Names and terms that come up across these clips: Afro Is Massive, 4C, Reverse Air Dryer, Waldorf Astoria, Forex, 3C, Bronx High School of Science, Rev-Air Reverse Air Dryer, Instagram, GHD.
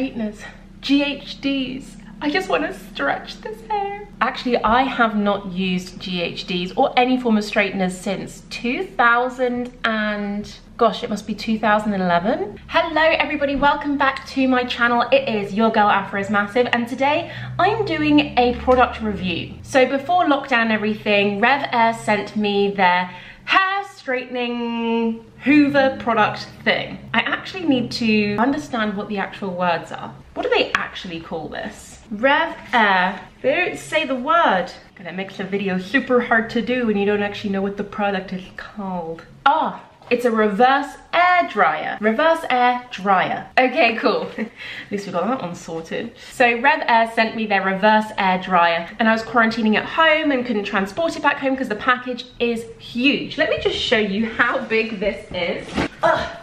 straightners, GHDs. I just want to stretch this hair. Actually, I have not used GHDs or any form of straighteners since 2000 and... gosh, it must be 2011. Hello everybody, welcome back to my channel. It is your girl Afro Is Massive, and today I'm doing a product review. So before lockdown and everything, Rev Air sent me their hair straightening Hoover product thing. I actually need to understand what the actual words are. What do they actually call this? Rev Air. They don't say the word. That makes the video super hard to do when you don't actually know what the product is called. Ah. It's a reverse air dryer. Reverse air dryer. Okay, cool. At least we got that one sorted. So Rev Air sent me their reverse air dryer, and I was quarantining at home and couldn't transport it back home because the package is huge. Let me just show you how big this is. Ugh.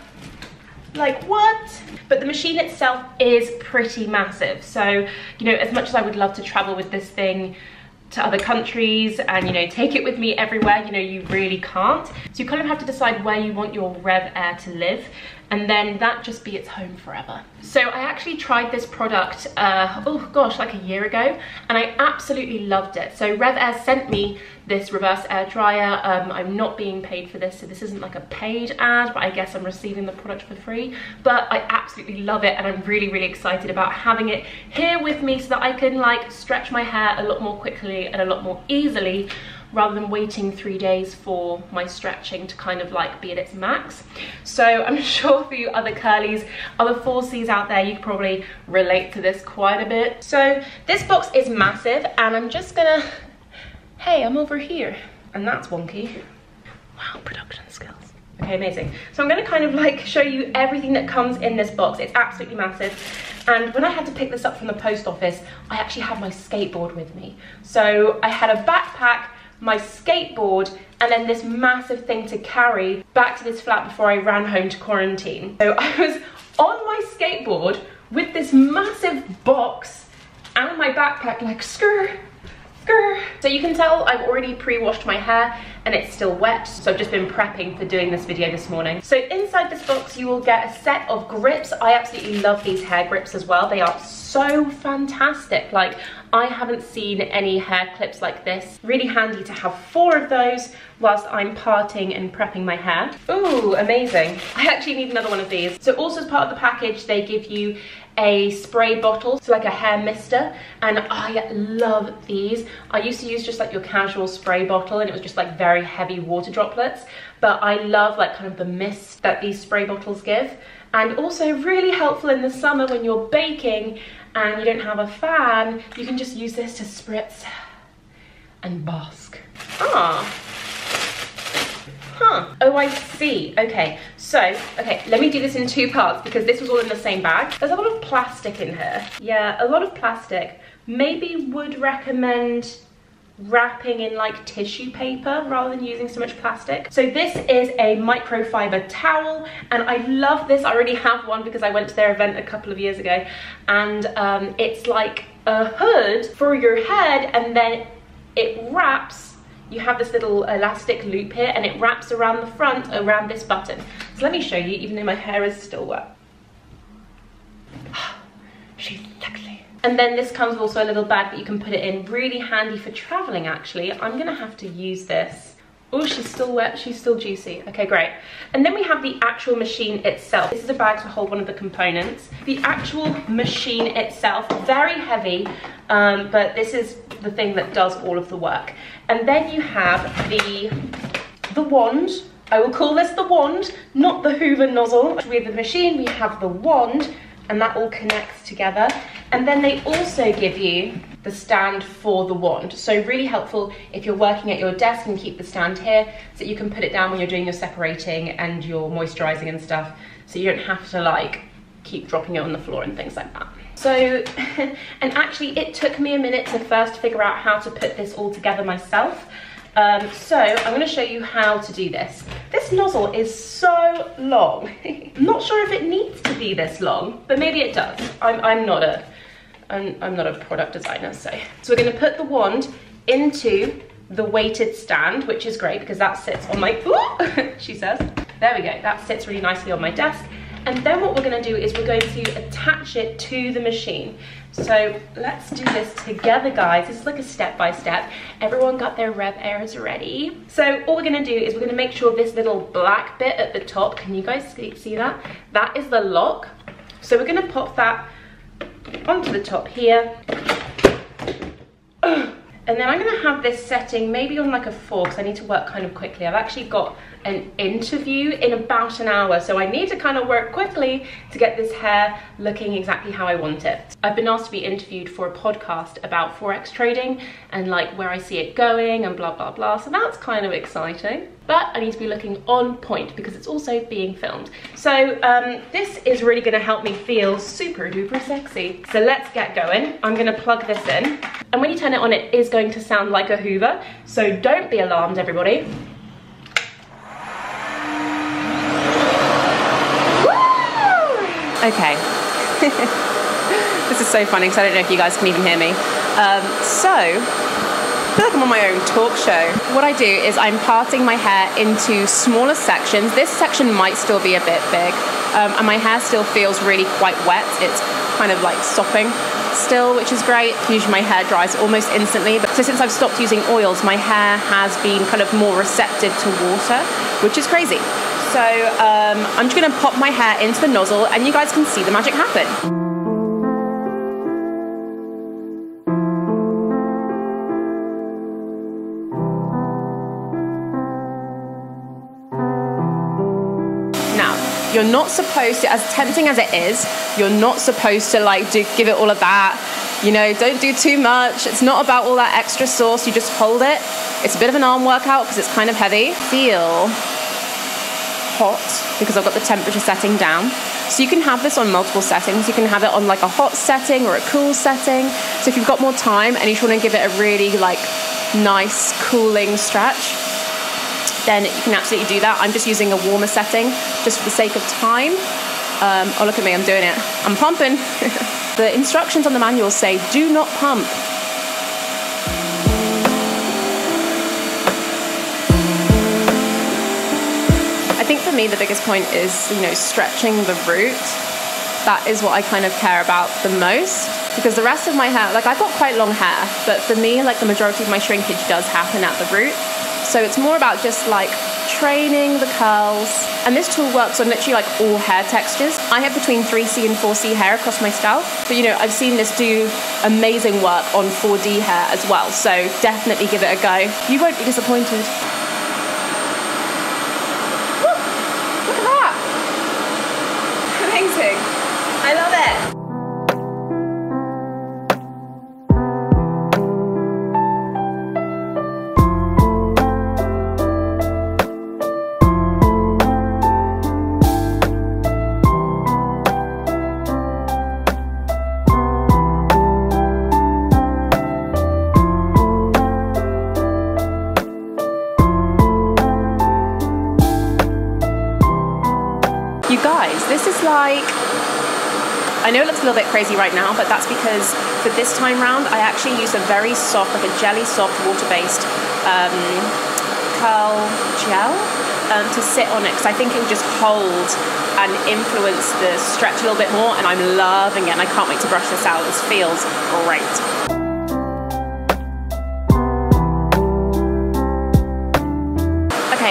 Like what? But the machine itself is pretty massive. So, you know, as much as I would love to travel with this thing to other countries and, you know, take it with me everywhere, you know, you really can't. So you kind of have to decide where you want your Rev Air to live, and then that just be its home forever. So I actually tried this product, oh gosh, like a year ago, and I absolutely loved it. So Rev Air sent me this reverse air dryer. I'm not being paid for this, so this isn't like a paid ad, but I guess I'm receiving the product for free. But I absolutely love it, and I'm really, really excited about having it here with me so that I can like stretch my hair a lot more quickly and a lot more easily, rather than waiting 3 days for my stretching to kind of like be at its max. So I'm sure for you other curlies, other 4Cs out there, you could probably relate to this quite a bit. So this box is massive, and I'm just gonna, hey, I'm over here. And that's wonky. Wow, production skills. Okay, amazing. So I'm gonna kind of like show you everything that comes in this box. It's absolutely massive. And when I had to pick this up from the post office, I actually had my skateboard with me. So I had a backpack, my skateboard, and then this massive thing to carry back to this flat before I ran home to quarantine. So I was on my skateboard with this massive box and my backpack like skrr, skrr. So you can tell I've already pre-washed my hair and it's still wet, so I've just been prepping for doing this video this morning. So inside this box you will get a set of grips. I absolutely love these hair grips as well. They are so fantastic. Like, I haven't seen any hair clips like this. Really handy to have 4 of those whilst I'm parting and prepping my hair. Ooh, amazing. I actually need another one of these. So also as part of the package, they give you a spray bottle, so like a hair mister, and I love these. I used to use just like your casual spray bottle, and it was just like very heavy water droplets, but I love like kind of the mist that these spray bottles give, and also really helpful in the summer when you're baking and you don't have a fan. You can just use this to spritz and bask. Ah. Huh. Oh, I see. Okay. So, okay, let me do this in 2 parts because this was all in the same bag. There's a lot of plastic in here. Yeah, a lot of plastic. Maybe would recommend wrapping in like tissue paper rather than using so much plastic. So this is a microfiber towel, and I love this. I already have one because I went to their event a couple of years ago, and it's like a hood for your head, and then it wraps. You have this little elastic loop here, and it wraps around the front around this button. So let me show you, even though my hair is still wet. She's sexy. And then this comes with also a little bag that you can put it in. Really handy for traveling, actually. I'm gonna have to use this. Oh, she's still wet, she's still juicy. Okay, great. And then we have the actual machine itself. This is a bag to hold one of the components. The actual machine itself, very heavy, but this is the thing that does all of the work. And then you have the wand. I will call this the wand, not the Hoover nozzle. We have the machine, we have the wand, and that all connects together. And then they also give you the stand for the wand. So really helpful if you're working at your desk, and keep the stand here so that you can put it down when you're doing your separating and your moisturizing and stuff, so you don't have to like keep dropping it on the floor and things like that. So, and actually it took me a minute to first figure out how to put this all together myself. So I'm gonna show you how to do this. This nozzle is so long. I'm not sure if it needs to be this long, but maybe it does. I'm not a product designer, so we're gonna put the wand into the weighted stand, which is great because that sits on my, ooh, she says. There we go, that sits really nicely on my desk. And then what we're going to do is we're going to attach it to the machine. So let's do this together, guys. This is like a step-by-step. Everyone got their Rev Airs ready. So all we're going to do is we're going to make sure this little black bit at the top, can you guys see that? That is the lock. So we're going to pop that onto the top here. And then I'm going to have this setting maybe on like a 4 because I need to work kind of quickly. I've actually got an interview in about an hour, so I need to kind of work quickly to get this hair looking exactly how I want it. I've been asked to be interviewed for a podcast about Forex trading and like where I see it going and blah, blah, blah. So that's kind of exciting. But I need to be looking on point because it's also being filmed. So this is really gonna help me feel super duper sexy. So let's get going. I'm gonna plug this in. And when you turn it on, it is going to sound like a Hoover. So don't be alarmed, everybody. Woo! Okay. This is so funny because I don't know if you guys can even hear me. I feel like I'm on my own talk show. What I do is I'm parting my hair into smaller sections. This section might still be a bit big, and my hair still feels really quite wet. It's kind of like sopping still, which is great. Usually my hair dries almost instantly, but so since I've stopped using oils, my hair has been kind of more receptive to water, which is crazy. So I'm just gonna pop my hair into the nozzle and you guys can see the magic happen. You're not supposed to, as tempting as it is, you're not supposed to like give it all of that. You know, don't do too much. It's not about all that extra sauce. You just hold it. It's a bit of an arm workout because it's kind of heavy. Feel hot because I've got the temperature setting down. So you can have this on multiple settings. You can have it on like a hot setting or a cool setting. So if you've got more time and you just want to give it a really like nice cooling stretch, then you can absolutely do that. I'm just using a warmer setting just for the sake of time. Oh, look at me, I'm doing it. I'm pumping. The instructions on the manual say, do not pump. I think for me, the biggest point is, you know, stretching the root. That is what I kind of care about the most, because the rest of my hair, like I've got quite long hair, but for me, like the majority of my shrinkage does happen at the root. So it's more about just like training the curls. And this tool works on literally like all hair textures. I have between 3C and 4C hair across my scalp. But you know, I've seen this do amazing work on 4D hair as well. So definitely give it a go. You won't be disappointed. Woo! Look at that. Amazing. I love it. I know it looks a little bit crazy right now, but that's because for this time round, I actually used a very soft, like a jelly soft water-based curl gel to sit on it, because I think it would just hold and influence the stretch a little bit more, and I'm loving it, and I can't wait to brush this out. This feels great.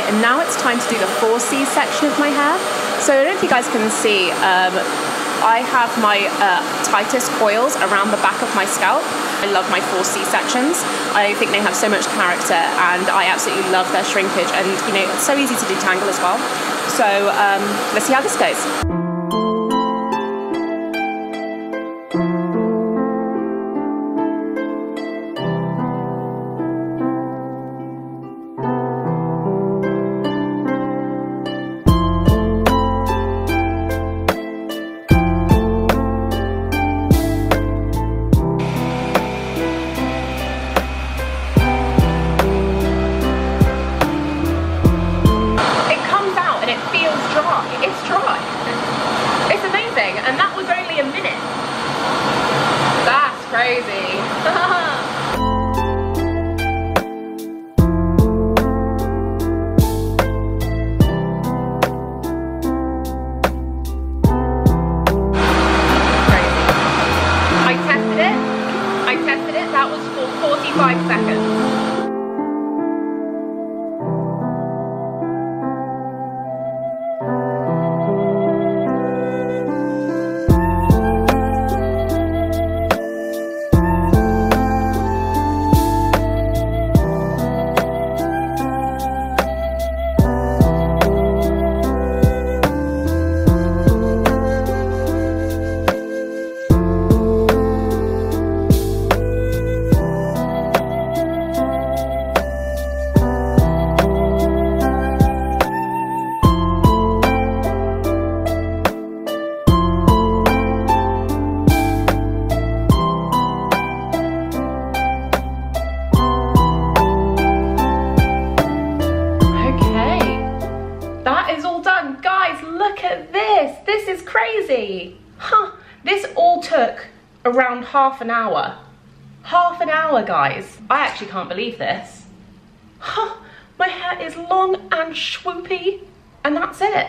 And now it's time to do the 4C section of my hair. So I don't know if you guys can see, I have my tightest coils around the back of my scalp. I love my 4C sections. I think they have so much character and I absolutely love their shrinkage, and you know, it's so easy to detangle as well. So let's see how this goes. It's dry. crazy. Huh, this all took around half an hour. Half an hour, guys. I actually can't believe this. Huh, my hair is long and swoopy, and that's it.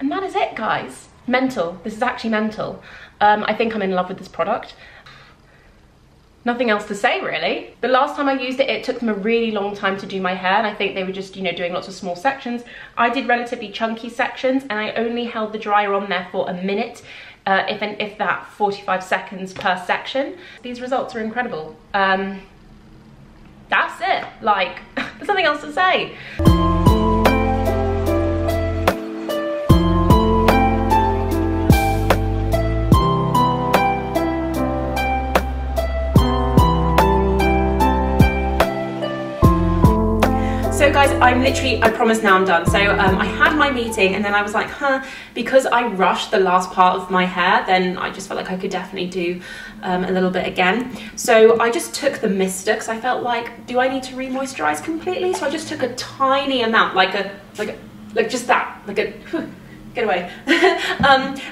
And that is it, guys. Mental, this is actually mental. I think I'm in love with this product. Nothing else to say, really. The last time I used it, it took them a really long time to do my hair, and I think they were just, you know, doing lots of small sections. I did relatively chunky sections, and I only held the dryer on there for a minute, if that, 45 seconds per section. These results are incredible. That's it, like, there's nothing else to say. So guys, I'm literally, I promise now I'm done. So I had my meeting and then I was like, huh, because I rushed the last part of my hair, then I just felt like I could definitely do a little bit again. So I just took the mister because I felt like, do I need to re-moisturize completely? So I just took a tiny amount, like just that, like a, get away,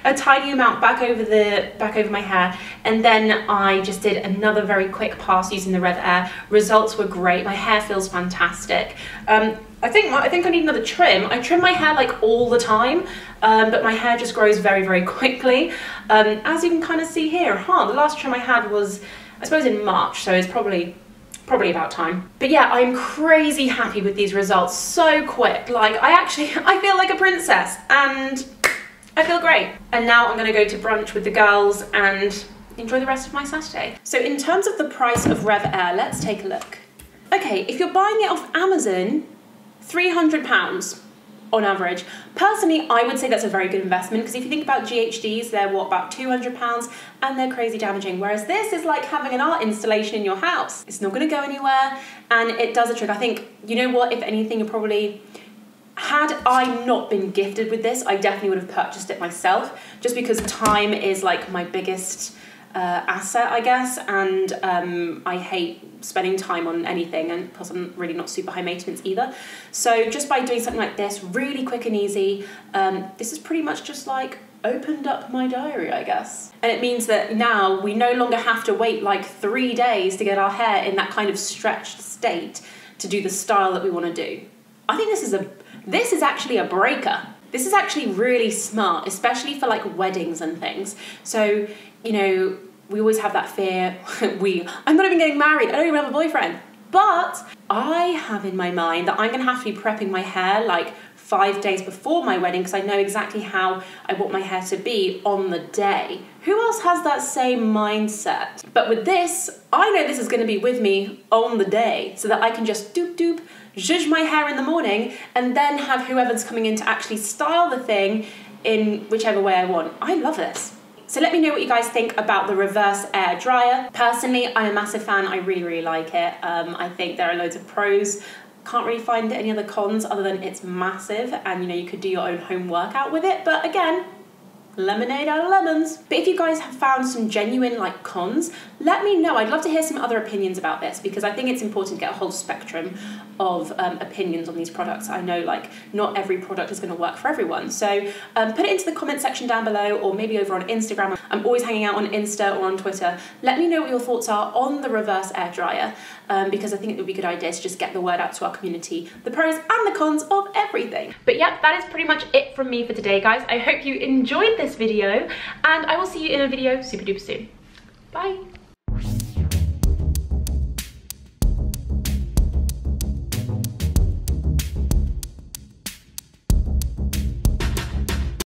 a tiny amount back over my hair, and then I just did another very quick pass using the Rev Air. Results were great. My hair feels fantastic. I think I need another trim. I trim my hair like all the time, but my hair just grows very, very quickly, as you can kind of see here. Huh, the last trim I had was, I suppose, in March, so it's probably about time. But yeah, I'm crazy happy with these results. So quick, like I feel like a princess and I feel great. And now I'm gonna go to brunch with the girls and enjoy the rest of my Saturday. So in terms of the price of Rev Air, let's take a look. Okay, if you're buying it off Amazon, £300 on average. Personally, I would say that's a very good investment, because if you think about GHDs, they're what, about £200, and they're crazy damaging, whereas this is like having an art installation in your house. It's not gonna go anywhere, and it does a trick. I think, you know what, if anything, you're probably, had I not been gifted with this, I definitely would have purchased it myself, just because time is like my biggest asset, I guess, and I hate spending time on anything, and plus I'm really not super high maintenance either. So just by doing something like this, really quick and easy, this is pretty much just like opened up my diary, I guess. And it means that now we no longer have to wait like 3 days to get our hair in that kind of stretched state to do the style that we want to do. I think this is actually a breaker. This is actually really smart, especially for like weddings and things. So, you know, we always have that fear, I'm not even getting married, I don't even have a boyfriend. But I have in my mind that I'm gonna have to be prepping my hair like 5 days before my wedding, because I know exactly how I want my hair to be on the day. Who else has that same mindset? But with this, I know this is gonna be with me on the day, so that I can just doop, zhuzh my hair in the morning and then have whoever's coming in to actually style the thing in whichever way I want. I love this. So let me know what you guys think about the Reverse Air Dryer. Personally, I'm a massive fan. I really, really like it. I think there are loads of pros. Can't really find any other cons other than it's massive, and you know, you could do your own home workout with it, but again, lemonade out of lemons. But if you guys have found some genuine like cons, let me know. I'd love to hear some other opinions about this, because I think it's important to get a whole spectrum of opinions on these products. I know like not every product is going to work for everyone, so put it into the comment section down below, or maybe over on Instagram. I'm always hanging out on Insta or on Twitter. Let me know what your thoughts are on the Reverse Air Dryer, because I think it would be a good idea to just get the word out to our community, the pros and the cons of everything. But yeah, that is pretty much it from me for today, guys. I hope you enjoyed this video, and I will see you in a video super duper soon. Bye.